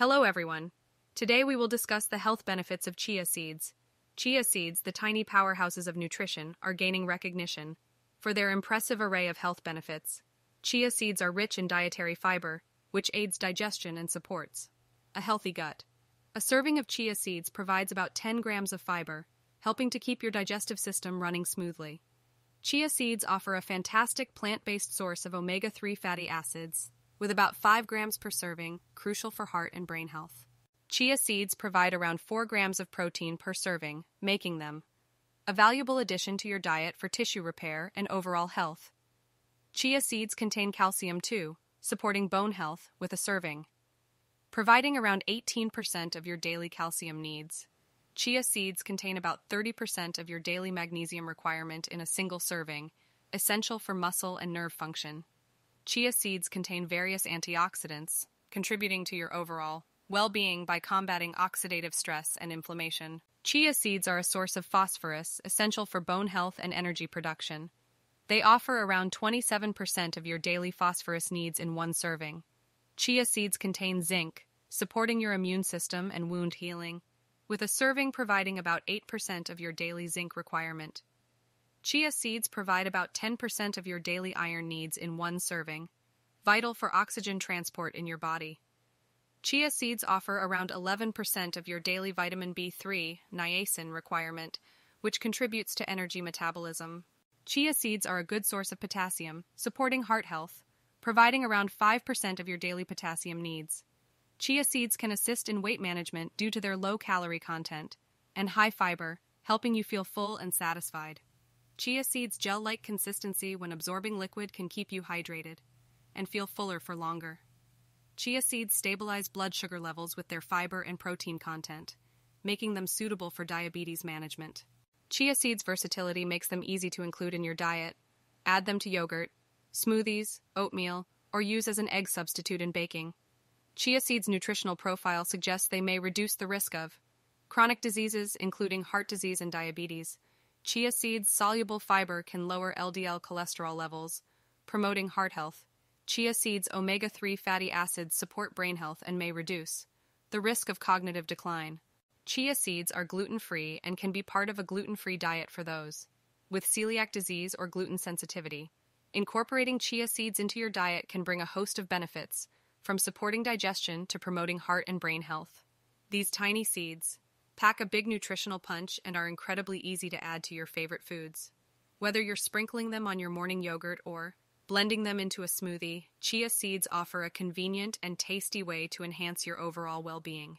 Hello everyone. Today we will discuss the health benefits of chia seeds. Chia seeds, the tiny powerhouses of nutrition, are gaining recognition for their impressive array of health benefits. Chia seeds are rich in dietary fiber, which aids digestion and supports a healthy gut. A serving of chia seeds provides about 10 grams of fiber, helping to keep your digestive system running smoothly. Chia seeds offer a fantastic plant-based source of omega-3 fatty acids, with about 5 grams per serving, crucial for heart and brain health. Chia seeds provide around 4 grams of protein per serving, making them a valuable addition to your diet for tissue repair and overall health. Chia seeds contain calcium too, supporting bone health, with a serving providing around 18% of your daily calcium needs. Chia seeds contain about 30% of your daily magnesium requirement in a single serving, essential for muscle and nerve function. Chia seeds contain various antioxidants, contributing to your overall well-being by combating oxidative stress and inflammation. Chia seeds are a source of phosphorus, essential for bone health and energy production. They offer around 27% of your daily phosphorus needs in one serving. Chia seeds contain zinc, supporting your immune system and wound healing, with a serving providing about 8% of your daily zinc requirement. Chia seeds provide about 10% of your daily iron needs in one serving, vital for oxygen transport in your body. Chia seeds offer around 11% of your daily vitamin B3, niacin requirement, which contributes to energy metabolism. Chia seeds are a good source of potassium, supporting heart health, providing around 5% of your daily potassium needs. Chia seeds can assist in weight management due to their low-calorie content and high fiber, helping you feel full and satisfied. Chia seeds' gel-like consistency when absorbing liquid can keep you hydrated and feel fuller for longer. Chia seeds stabilize blood sugar levels with their fiber and protein content, making them suitable for diabetes management. Chia seeds' versatility makes them easy to include in your diet. Add them to yogurt, smoothies, oatmeal, or use as an egg substitute in baking. Chia seeds' nutritional profile suggests they may reduce the risk of chronic diseases, including heart disease and diabetes. Chia seeds' soluble fiber can lower LDL cholesterol levels, promoting heart health. Chia seeds' omega-3 fatty acids support brain health and may reduce the risk of cognitive decline. Chia seeds are gluten-free and can be part of a gluten-free diet for those with celiac disease or gluten sensitivity. Incorporating chia seeds into your diet can bring a host of benefits, from supporting digestion to promoting heart and brain health. These tiny seeds pack a big nutritional punch and are incredibly easy to add to your favorite foods. Whether you're sprinkling them on your morning yogurt or blending them into a smoothie, chia seeds offer a convenient and tasty way to enhance your overall well-being.